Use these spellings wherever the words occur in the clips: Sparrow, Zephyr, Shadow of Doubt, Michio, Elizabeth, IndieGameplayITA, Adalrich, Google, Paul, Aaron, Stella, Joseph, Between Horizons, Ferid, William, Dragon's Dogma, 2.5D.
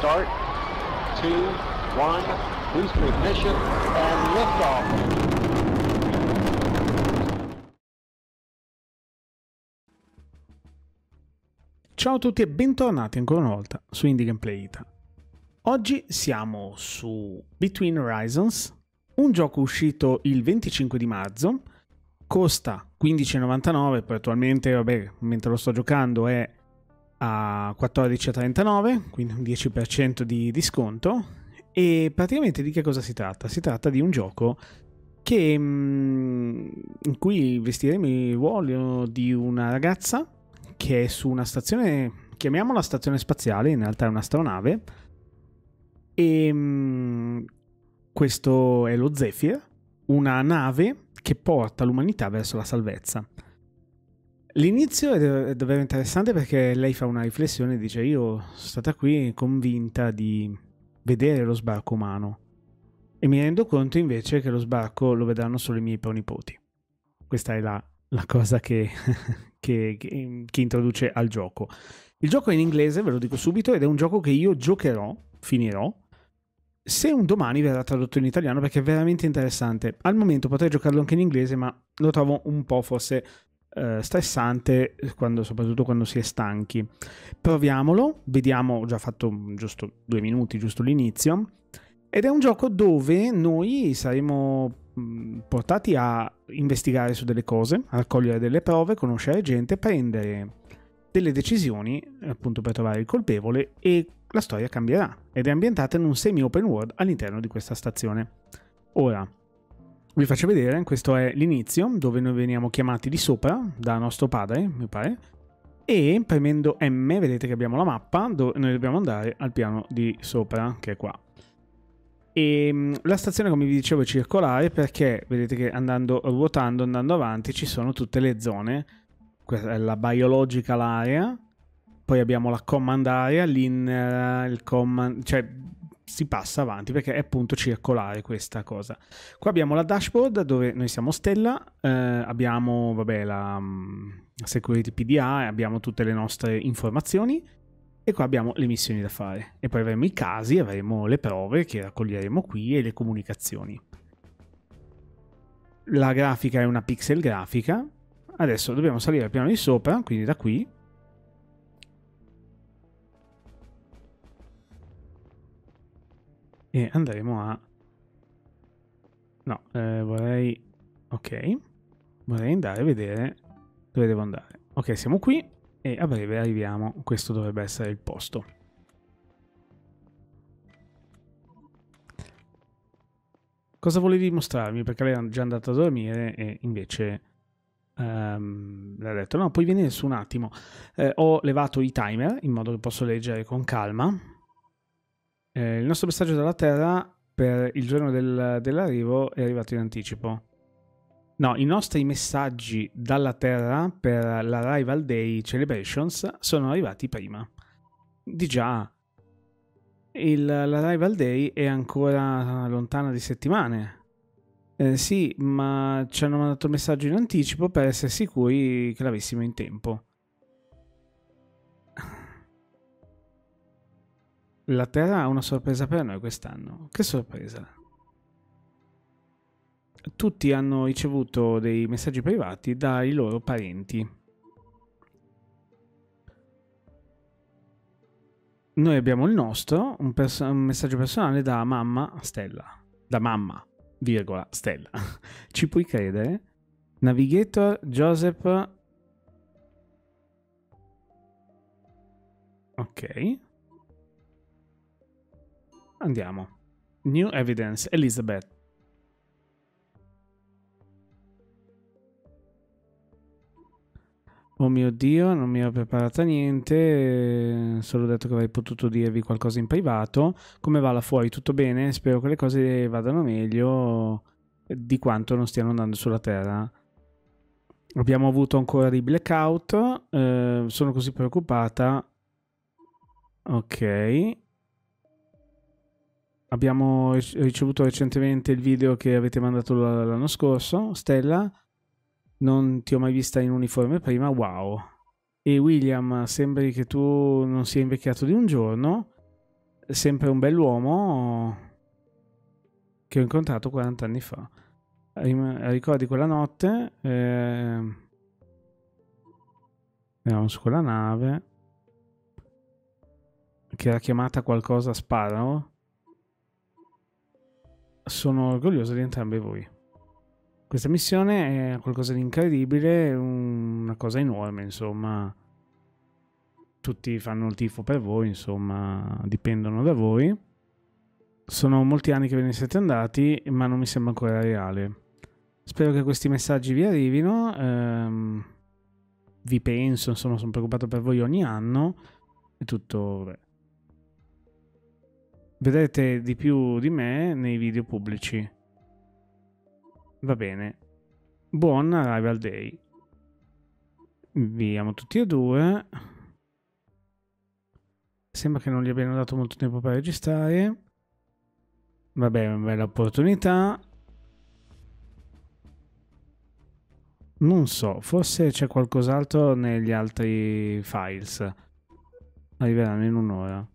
Start, 2, 1, boost to ignition, and liftoff. Ciao a tutti e bentornati ancora una volta su IndieGameplayITA. Oggi siamo su Between Horizons, un gioco uscito il 25 di marzo, costa $15,99, poi attualmente, vabbè, mentre lo sto giocando è a $14,39, quindi un 10% di sconto. E praticamente di che cosa si tratta? Si tratta di un gioco che, in cui vestiremo il ruolo di una ragazza che è su una stazione, chiamiamola stazione spaziale, in realtà è un'astronave, e questo è lo Zephyr, una nave che porta l'umanità verso la salvezza. L'inizio è davvero interessante perché lei fa una riflessione e dice: io sono stata qui convinta di vedere lo sbarco umano e mi rendo conto invece che lo sbarco lo vedranno solo i miei pronipoti. Questa è la cosa che introduce al gioco. Il gioco è in inglese, ve lo dico subito, ed è un gioco che io giocherò, finirò, se un domani verrà tradotto in italiano, perché è veramente interessante. Al momento potrei giocarlo anche in inglese, ma lo trovo un po' forse stressante, soprattutto quando si è stanchi. Proviamolo, vediamo. Ho già fatto giusto 2 minuti, giusto l'inizio, ed è un gioco dove noi saremo portati a investigare su delle cose, a raccogliere delle prove, conoscere gente, prendere delle decisioni appunto per trovare il colpevole, e la storia cambierà ed è ambientata in un semi open world all'interno di questa stazione. Ora vi faccio vedere, questo è l'inizio, dove noi veniamo chiamati di sopra da nostro padre, mi pare, e premendo M vedete che abbiamo la mappa dove noi dobbiamo andare al piano di sopra, che è qua. E la stazione, come vi dicevo, è circolare perché vedete che ruotando, andando avanti, ci sono tutte le zone. Questa è la biologica, l'area, poi abbiamo la command area, il command, cioè si passa avanti perché è appunto circolare questa cosa. Qua abbiamo la dashboard dove noi siamo Stella, abbiamo, vabbè, la security PDA, abbiamo tutte le nostre informazioni, e qua abbiamo le missioni da fare, e poi avremo i casi, avremo le prove che raccoglieremo qui e le comunicazioni. La grafica è una pixel grafica. Adesso dobbiamo salire al piano di sopra, quindi da qui. E andremo a... No, vorrei... Ok. Vorrei andare a vedere dove devo andare. Ok, siamo qui e a breve arriviamo. Questo dovrebbe essere il posto. Cosa volevi mostrarmi? Perché lei era già andata a dormire e invece... l'ha detto, no, puoi venire su un attimo. Ho levato i timer in modo che posso leggere con calma. Il nostro messaggio dalla Terra per il giorno dell'arrivo è arrivato in anticipo. No, i nostri messaggi dalla Terra per l'Arrival Day Celebrations sono arrivati prima. Di già, l'Arrival Day è ancora lontana di settimane. Sì, ma ci hanno mandato il messaggio in anticipo per essere sicuri che l'avessimo in tempo. La Terra ha una sorpresa per noi quest'anno. Che sorpresa? Tutti hanno ricevuto dei messaggi privati dai loro parenti. Noi abbiamo il nostro, un messaggio personale da mamma Stella. Da mamma, virgola, Stella. Ci puoi credere? Navigator Joseph. Ok. Andiamo. New Evidence, Elizabeth. Oh mio Dio, non mi ero preparata niente, solo detto che avrei potuto dirvi qualcosa in privato. Come va là fuori? Tutto bene? Spero che le cose vadano meglio di quanto non stiano andando sulla Terra. Abbiamo avuto ancora dei blackout, sono così preoccupata. Ok. Abbiamo ricevuto recentemente il video che avete mandato l'anno scorso. Stella, non ti ho mai vista in uniforme prima, wow. E William, sembri che tu non sia invecchiato di un giorno. sempre un bell'uomo che ho incontrato 40 anni fa. Ricordi quella notte? Eravamo su quella nave che era chiamata qualcosa Sparrow. Sono orgoglioso di entrambi voi. Questa missione è qualcosa di incredibile, una cosa enorme, insomma. Tutti fanno il tifo per voi, insomma, dipendono da voi. Sono molti anni che ve ne siete andati, ma non mi sembra ancora reale. Spero che questi messaggi vi arrivino. Vi penso, insomma, sono preoccupato per voi ogni anno. È tutto... Beh. Vedrete di più di me nei video pubblici. Va bene. Buon Arrival Day. Vi amo tutti e due. Sembra che non gli abbiano dato molto tempo per registrare. Vabbè, è una bella opportunità. Non so, forse c'è qualcos'altro negli altri files. Arriveranno in un'ora.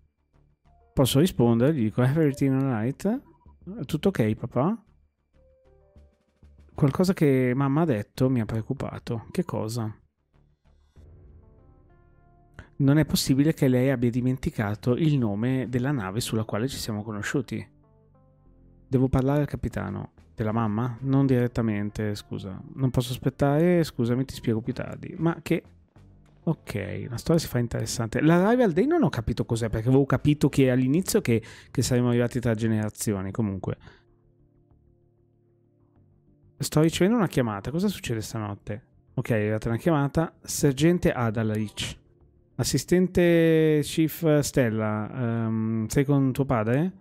Posso rispondere, gli dico everything alright? Tutto ok, papà? Qualcosa che mamma ha detto mi ha preoccupato. Che cosa? Non è possibile che lei abbia dimenticato il nome della nave sulla quale ci siamo conosciuti. Devo parlare al capitano. Della mamma? Non direttamente, scusa. Non posso aspettare, scusami, ti spiego più tardi. Ma che... Ok, la storia si fa interessante. L'Arrival Day non ho capito cos'è, perché avevo capito che all'inizio che saremmo arrivati tra generazioni, comunque. Sto ricevendo una chiamata, cosa succede stanotte? Ok, è arrivata una chiamata. Sergente Adalrich. Assistente Chief Stella, sei con tuo padre?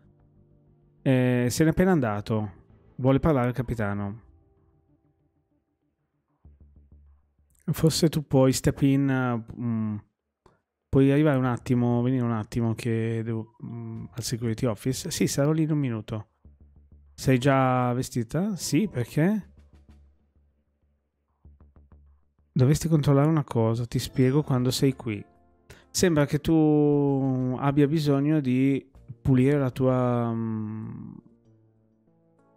Se n'è appena andato, vuole parlare il capitano. Forse tu puoi step in, puoi arrivare un attimo, venire un attimo che devo al security office. Sì, sarò lì in un minuto. Sei già vestita? Sì, perché? Dovresti controllare una cosa, ti spiego quando sei qui. Sembra che tu abbia bisogno di pulire la tua...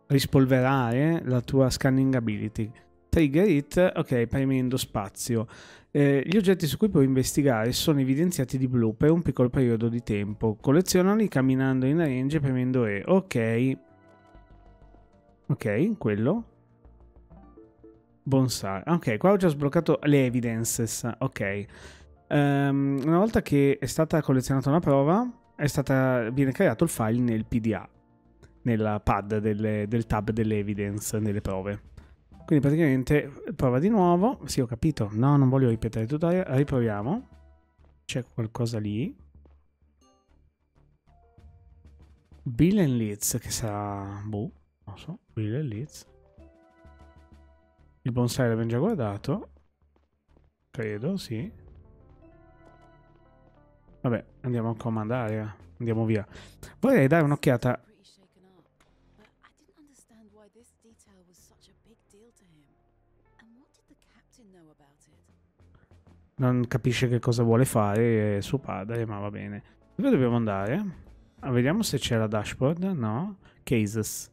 rispolverare la tua scanning ability. Trigger it, ok, premendo spazio. Gli oggetti su cui puoi investigare sono evidenziati di blu per un piccolo periodo di tempo. Collezionali camminando in range premendo E. Ok. Ok, quello. Bonsai. Ok, qua ho già sbloccato le evidences. Ok. Una volta che è stata collezionata una prova, viene creato il file nel PDA, nella pad del tab delle evidence, delle prove. Quindi praticamente prova di nuovo. Sì, ho capito. No, non voglio ripetere il tutorial. Riproviamo. C'è qualcosa lì. Bill and Liz, che sarà... Boh, non so. Bill and Liz. Il bonsai l'abbiamo già guardato. Credo, sì. Vabbè, andiamo a comandare. Andiamo via. Vorrei dare un'occhiata... Non capisce che cosa vuole fare suo padre, ma va bene. Dove dobbiamo andare? Ah, vediamo se c'è la dashboard. No. Cases.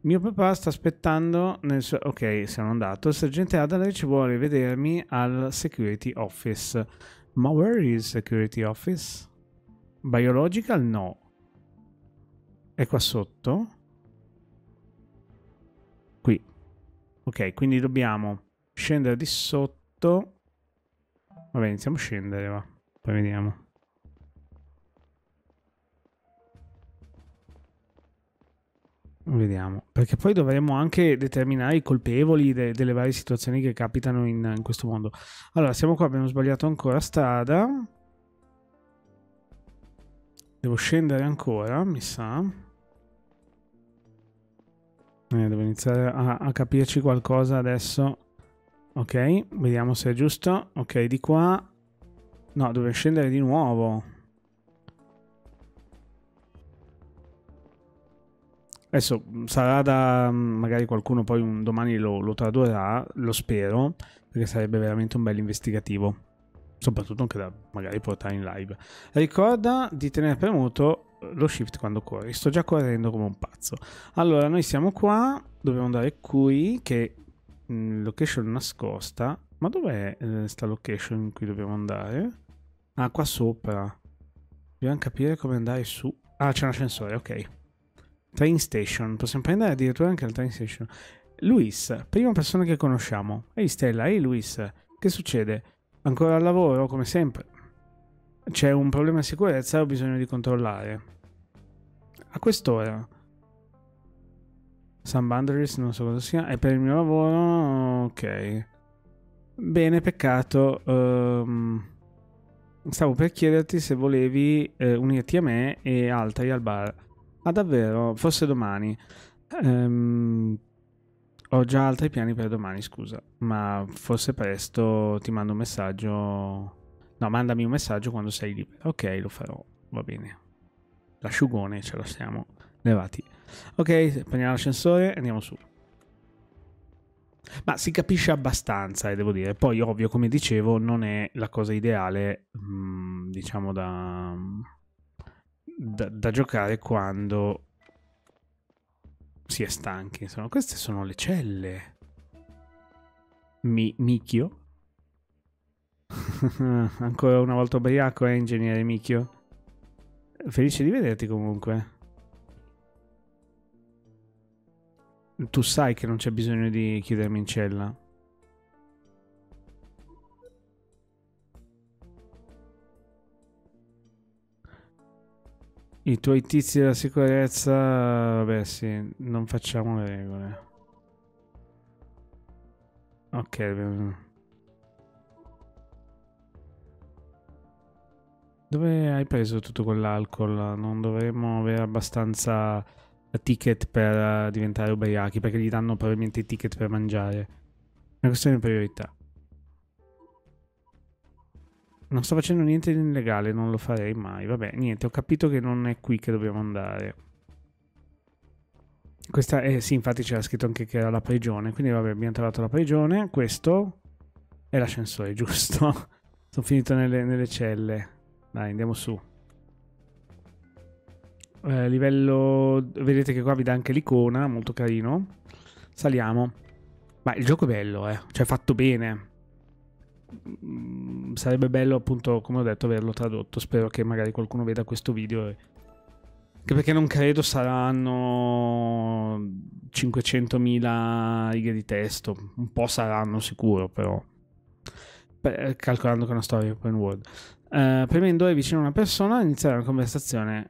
Mio papà sta aspettando nel suo... Ok, sono andato. Il sergente Adalrich vuole vedermi al security office. Ma where is security office? Biological? No. È qua sotto. Qui. Ok, quindi dobbiamo scendere di sotto... Vabbè, iniziamo a scendere, va. Poi vediamo. Vediamo. Perché poi dovremmo anche determinare i colpevoli delle varie situazioni che capitano in questo mondo. Allora, siamo qua, abbiamo sbagliato ancora strada. Devo scendere ancora, mi sa. Devo iniziare a capirci qualcosa adesso. Ok, vediamo se è giusto. Ok, di qua. No, dovevo scendere di nuovo. Adesso sarà da... Magari qualcuno poi un domani lo tradurrà, lo spero, perché sarebbe veramente un bel investigativo. Soprattutto anche da magari portare in live. Ricorda di tenere premuto lo shift quando corri. Sto già correndo come un pazzo. Allora, noi siamo qua. Dobbiamo andare qui, che location nascosta. Ma dov'è sta location in cui dobbiamo andare? Ah, qua sopra. Dobbiamo capire come andare su. Ah, c'è un ascensore, ok. Train station. Possiamo prendere addirittura anche il train station. Luis, prima persona che conosciamo. Ehi Stella, ehi Luis, che succede? Ancora al lavoro, come sempre? C'è un problema di sicurezza, ho bisogno di controllare. A quest'ora. Some boundaries, non so cosa sia. È per il mio lavoro, ok. Bene, peccato. Stavo per chiederti se volevi unirti a me e altri al bar. Ah, davvero? Forse domani. Ho già altri piani per domani, scusa. Ma forse presto ti mando un messaggio. No, mandami un messaggio quando sei libero. Ok, lo farò. Va bene. L'asciugone ce lo siamo levati. Ok, prendiamo l'ascensore e andiamo su. Ma si capisce abbastanza, devo dire. Poi, ovvio, come dicevo, non è la cosa ideale, diciamo, da giocare quando si è stanchi. Insomma, queste sono le celle. Michio. Ancora una volta ubriaco, ingegnere Michio. Felice di vederti comunque. Tu sai che non c'è bisogno di chiudermi in cella. I tuoi tizi della sicurezza... Vabbè, sì, non facciamo le regole. Ok. Dove hai preso tutto quell'alcol? Non dovremmo avere abbastanza... ticket per diventare ubriachi, perché gli danno probabilmente i ticket per mangiare. È una questione di priorità. Non sto facendo niente di illegale, non lo farei mai. Vabbè, niente, ho capito che non è qui che dobbiamo andare. Questa è, sì, infatti c'era scritto anche che era la prigione, quindi vabbè, abbiamo trovato la prigione. Questo è l'ascensore, giusto? Sono finito nelle celle. Dai, andiamo su. Livello, vedete che qua vi dà anche l'icona, molto carino. Saliamo. Ma il gioco è bello, cioè fatto bene. Sarebbe bello, appunto, come ho detto, averlo tradotto. Spero che magari qualcuno veda questo video, che perché non credo saranno 500.000 righe di testo. Un po' saranno sicuro, però, calcolando che è una storia open world. Premendo vicino a una persona inizierà una conversazione.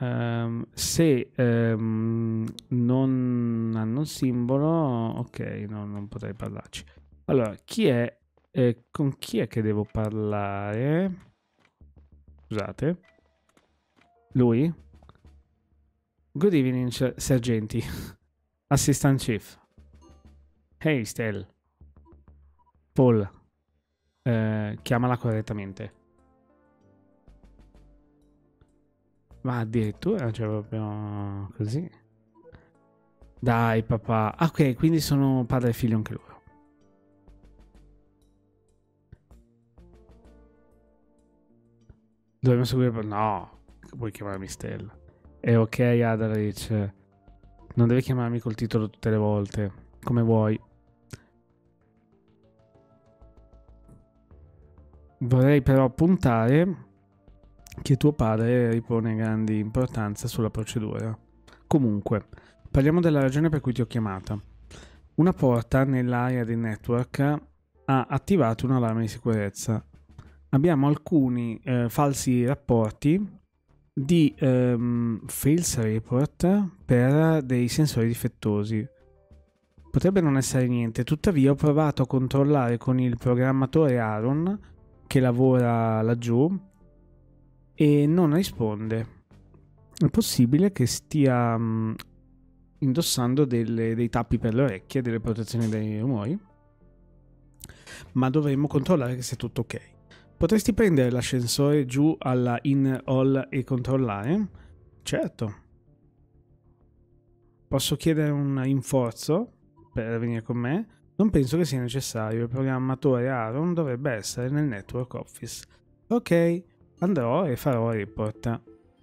Se non hanno un simbolo, ok, no, non potrei parlarci. Allora, chi è? Con chi è che devo parlare? Scusate. Lui? Good evening, sergenti. Assistant chief. Hey, Stella. Paul. Chiamala correttamente. Ma addirittura, cioè proprio così. Dai papà. Ah, ok, quindi sono padre e figlio anche loro. Dobbiamo seguire... No, vuoi chiamarmi Stella. È ok, Adalrich. Non devi chiamarmi col titolo tutte le volte. Come vuoi. Vorrei però puntare... che tuo padre ripone grande importanza sulla procedura. Comunque, parliamo della ragione per cui ti ho chiamata. Una porta nell'area del network ha attivato un allarme di sicurezza. Abbiamo alcuni falsi rapporti di false report per dei sensori difettosi. Potrebbe non essere niente, tuttavia ho provato a controllare con il programmatore Aaron, che lavora laggiù, e non risponde. È possibile che stia indossando dei tappi per le orecchie, delle protezioni dai rumori, ma dovremmo controllare che sia tutto ok. Potresti prendere l'ascensore giù alla inner hall e controllare? Certo. Posso chiedere un rinforzo per venire con me? Non penso che sia necessario. Il programmatore Aaron dovrebbe essere nel network office. Ok. Andrò e farò report.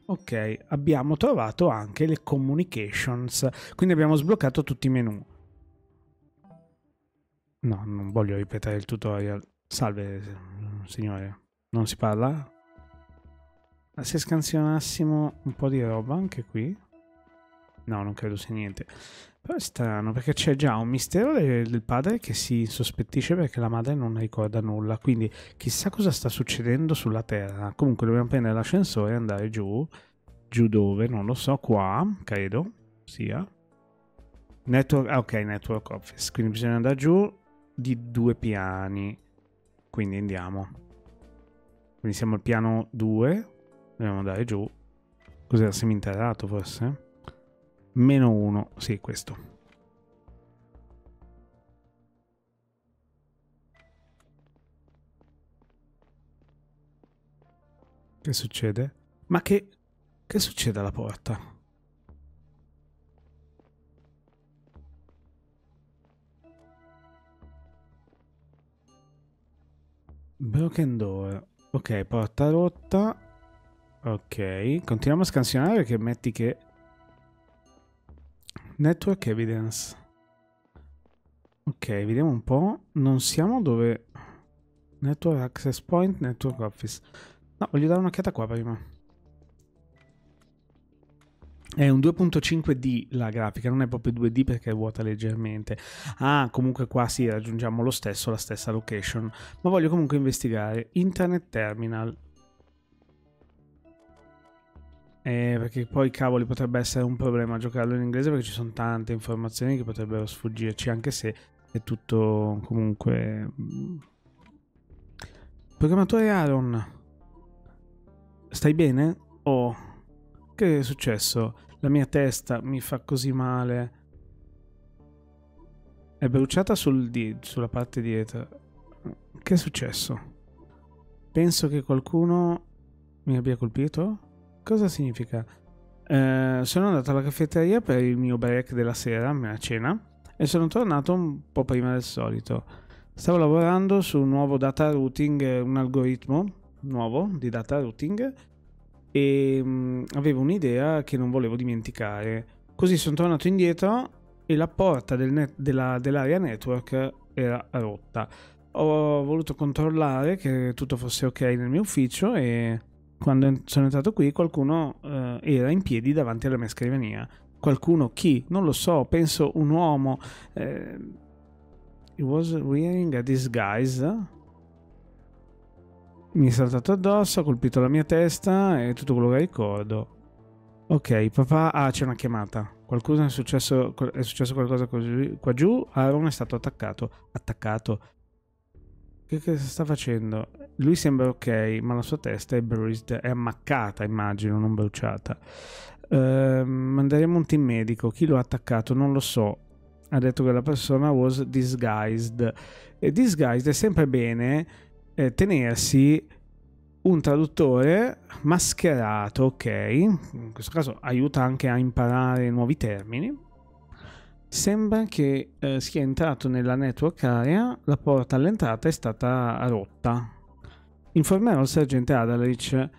Ok, abbiamo trovato anche le communications, quindi abbiamo sbloccato tutti i menu. No, non voglio ripetere il tutorial. Salve, signore. Non si parla? Se scansionassimo un po' di roba anche qui? No, non credo sia niente. Però è strano, perché c'è già un mistero del padre che si insospettisce perché la madre non ricorda nulla. Quindi chissà cosa sta succedendo sulla Terra. Comunque dobbiamo prendere l'ascensore e andare giù. Giù dove? Non lo so. Qua, credo sia. Network, ah, ok, Network Office. Quindi bisogna andare giù di 2 piani. Quindi andiamo. Quindi siamo al piano 2. Dobbiamo andare giù. Cos'era? Seminterrato forse? Meno 1, sì, questo. Che succede? Ma che succede alla porta? Broken door. Ok, porta rotta. Ok, continuiamo a scansionare perché metti che... Network Evidence. Ok, vediamo un po'. Non siamo dove... Network Access Point, Network Office. No, voglio dare un'occhiata qua prima. È un 2.5D la grafica, non è proprio 2D perché è vuota leggermente. Ah, comunque qua sì, raggiungiamo lo stesso, la stessa location. Ma voglio comunque investigare. Internet Terminal. Perché poi cavoli potrebbe essere un problema giocarlo in inglese perché ci sono tante informazioni che potrebbero sfuggirci anche se è tutto comunque... Programmatore Aaron, stai bene? Oh, che è successo? La mia testa mi fa così male. È bruciata sulla parte dietro. Che è successo? Penso che qualcuno mi abbia colpito. Cosa significa? Sono andato alla caffetteria per il mio break della sera, a cena, e sono tornato un po' prima del solito. Stavo lavorando su un nuovo data routing, un algoritmo nuovo di data routing, e avevo un'idea che non volevo dimenticare. Così sono tornato indietro e la porta dell'area network era rotta. Ho voluto controllare che tutto fosse ok nel mio ufficio e... Quando sono entrato qui qualcuno era in piedi davanti alla mia scrivania. Qualcuno, chi? Non lo so, penso un uomo. He was wearing a disguise. Mi è saltato addosso, ha colpito la mia testa e tutto quello che ricordo. Ok, papà... Ah, c'è una chiamata. Qualcosa è successo qualcosa qua giù. Aaron è stato attaccato. Attaccato. Che sta facendo? Lui sembra ok, ma la sua testa è bruised, è ammaccata, immagino, non bruciata. Manderemo un team medico. Chi lo ha attaccato? Non lo so. Ha detto che la persona was disguised. E disguised è sempre bene tenersi un traduttore mascherato, ok? In questo caso aiuta anche a imparare nuovi termini. Sembra che sia entrato nella network area, la porta all'entrata è stata rotta. Informerò il sergente Adalrich,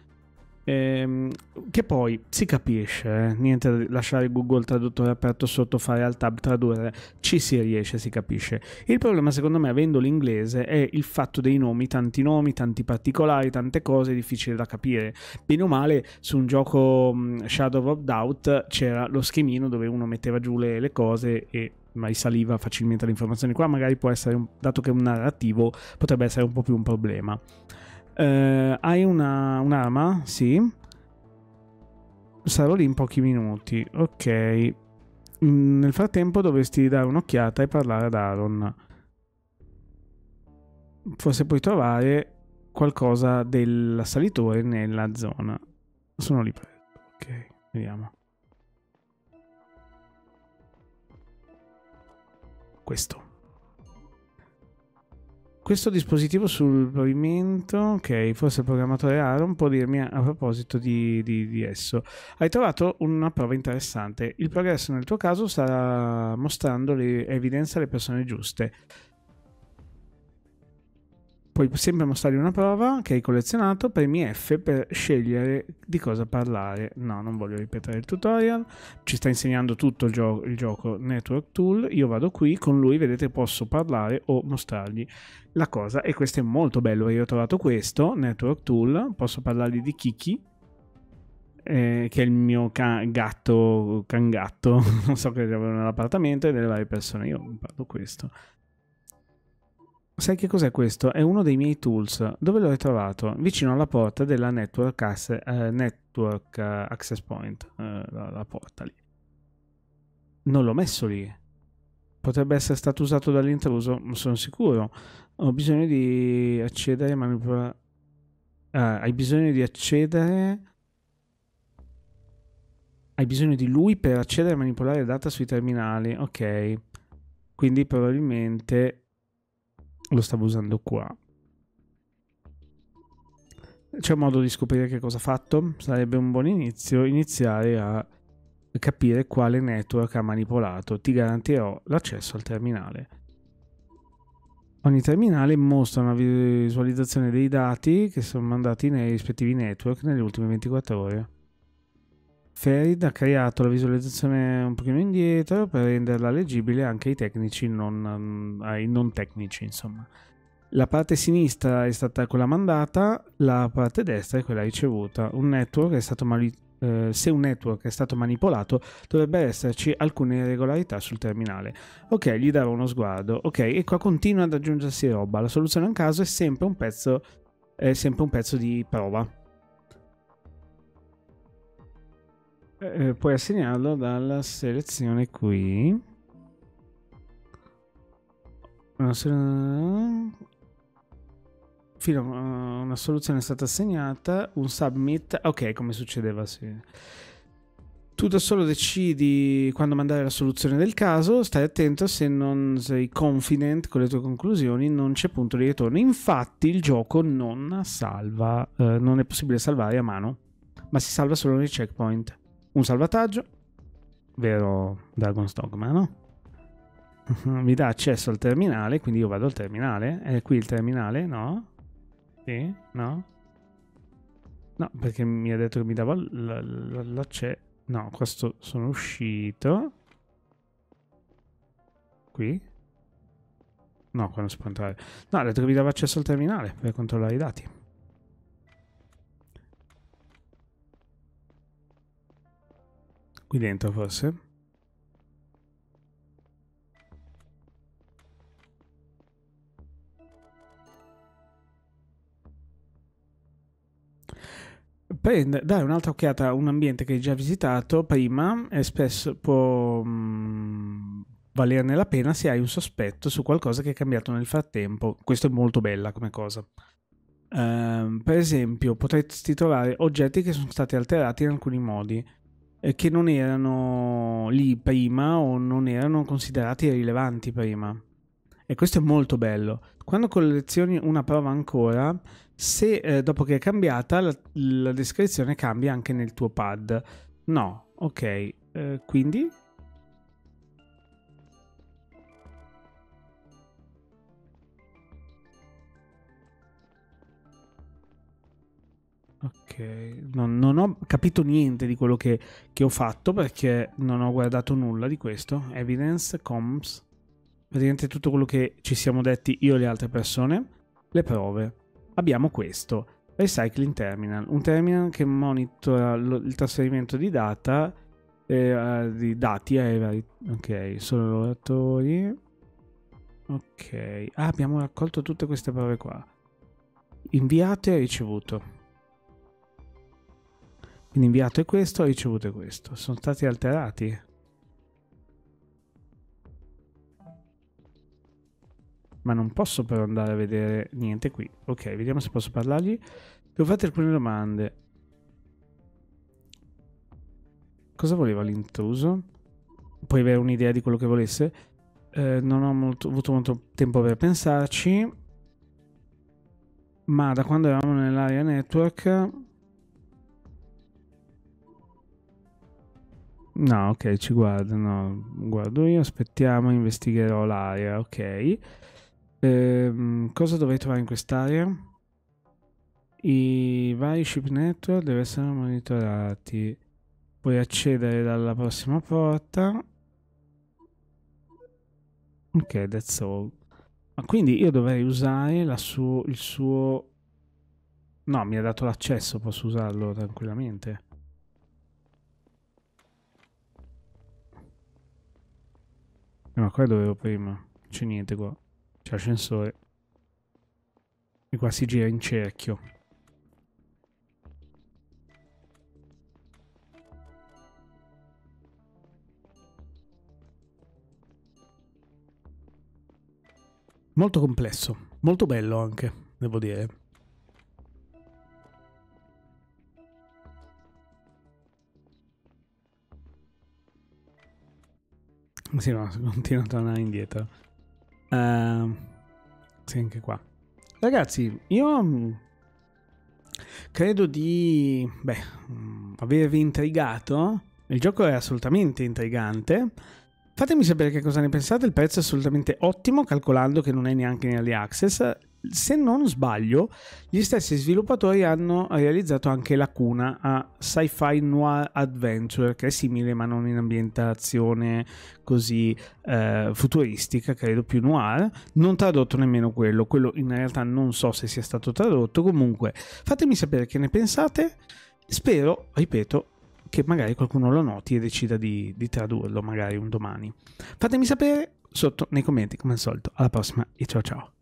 che poi si capisce, niente da lasciare Google traduttore aperto sotto, fare al tab tradurre, ci si riesce, si capisce. Il problema secondo me, avendo l'inglese, è il fatto dei nomi, tanti particolari, tante cose difficili da capire. Bene o male, su un gioco Shadow of Doubt c'era lo schemino dove uno metteva giù le cose e risaliva facilmente le informazioni. Qua magari può essere, dato che è un narrativo, potrebbe essere un po' più un problema. Hai un'arma? Sì. Sarò lì in pochi minuti. Ok. Nel frattempo dovresti dare un'occhiata e parlare ad Aaron. Forse puoi trovare qualcosa dell'assalitore nella zona. Sono lì preso. Ok, vediamo. Questo. Questo dispositivo sul pavimento, ok, forse il programmatore Aaron può dirmi a proposito di esso. Hai trovato una prova interessante. Il progresso nel tuo caso sta mostrando le evidenze alle persone giuste. Puoi sempre mostrare una prova che hai collezionato, premi F per scegliere di cosa parlare. No, non voglio ripetere il tutorial, ci sta insegnando tutto il gioco Network Tool. Io vado qui, con lui vedete posso parlare o mostrargli la cosa e questo è molto bello. Io ho trovato questo, Network Tool, posso parlargli di Kiki, che è il mio cangatto, non so, che avevo nell'appartamento, e delle varie persone. Io parlo questo. Sai che cos'è questo? È uno dei miei tools. Dove l'ho ritrovato? Vicino alla porta della Network Access Point. La porta lì. Non l'ho messo lì. Potrebbe essere stato usato dall'intruso, non sono sicuro. Ho bisogno di accedere... hai bisogno di accedere... Hai bisogno di lui per accedere e manipolare data sui terminali. Ok. Quindi probabilmente... lo stavo usando qua. C'è un modo di scoprire che cosa ha fatto? Sarebbe un buon inizio iniziare a capire quale network ha manipolato. Ti garantirò l'accesso al terminale. Ogni terminale mostra una visualizzazione dei dati che sono mandati nei rispettivi network nelle ultime 24 ore. Ferid ha creato la visualizzazione un pochino indietro per renderla leggibile anche ai tecnici ai non tecnici, insomma. La parte sinistra è stata quella mandata, la parte destra è quella ricevuta. Un network è stato se un network è stato manipolato, dovrebbero esserci alcune irregolarità sul terminale. Ok, gli darò uno sguardo. Ok, e qua continua ad aggiungersi roba. La soluzione a un caso è sempre un pezzo di prova. Puoi assegnarlo dalla selezione qui. Fino a una soluzione è stata assegnata, un submit, ok, come succedeva, sì. Tu da solo decidi quando mandare la soluzione del caso, stai attento se non sei confident con le tue conclusioni, non c'è punto di ritorno. Infatti il gioco non salva, non è possibile salvare a mano, ma si salva solo nei checkpoint. Un salvataggio, vero Dragon's Dogma, no? Mi dà accesso al terminale, quindi io vado al terminale. È qui il terminale, no? Sì, no? No, perché mi ha detto che mi dava l'accesso. No, questo sono uscito. Qui? No, qua non si può entrare. No, ha detto che mi dava accesso al terminale per controllare i dati. Qui dentro forse. Dai un'altra occhiata a un ambiente che hai già visitato prima e spesso può valerne la pena se hai un sospetto su qualcosa che è cambiato nel frattempo. Questo è molto bella come cosa. Per esempio potresti trovare oggetti che sono stati alterati in alcuni modi, che non erano lì prima o non erano considerati rilevanti prima, e questo è molto bello. Quando collezioni una prova ancora, se dopo che è cambiata la descrizione cambia anche nel tuo pad, no? Ok, quindi ok, non ho capito niente di quello che ho fatto perché non ho guardato nulla di questo. Evidence, comms, praticamente tutto quello che ci siamo detti io e le altre persone. Le prove. Abbiamo questo, Recycling Terminal, un terminal che monitora il trasferimento di data, di dati ai vari... Ok, solo oratori. Ok, abbiamo raccolto tutte queste prove qua. Inviato e ricevuto. Quindi inviato è questo, ricevuto è questo. Sono stati alterati. Ma non posso però andare a vedere niente qui. Ok, vediamo se posso parlargli. Vi ho fatto alcune domande. Cosa voleva l'intruso? Puoi avere un'idea di quello che volesse? Non ho avuto molto tempo per pensarci. Ma da quando eravamo nell'area network... No, ok, ci guardano. Guardo io, aspettiamo, investigherò l'area, ok. Cosa dovrei trovare in quest'area? I vari ship network devono essere monitorati. Puoi accedere dalla prossima porta. Ok, that's all. Ma quindi io dovrei usare la il suo... No, mi ha dato l'accesso, posso usarlo tranquillamente. Ma qua dovevo prima. C'è niente qua. C'è l'ascensore. E qua si gira in cerchio. Molto complesso. Molto bello anche, devo dire. Sì, no, continua a tornare indietro. Sì, anche qua. Ragazzi, io credo di avervi intrigato. Il gioco è assolutamente intrigante. Fatemi sapere che cosa ne pensate. Il prezzo è assolutamente ottimo, calcolando che non è neanche in early access. Se non sbaglio, gli stessi sviluppatori hanno realizzato anche la cuna a Sci-Fi Noir Adventure, che è simile ma non in ambientazione così futuristica, credo più noir. Non tradotto nemmeno quello, in realtà non so se sia stato tradotto. Comunque fatemi sapere che ne pensate, spero, ripeto, che magari qualcuno lo noti e decida di tradurlo magari un domani. Fatemi sapere sotto nei commenti come al solito. Alla prossima e ciao ciao.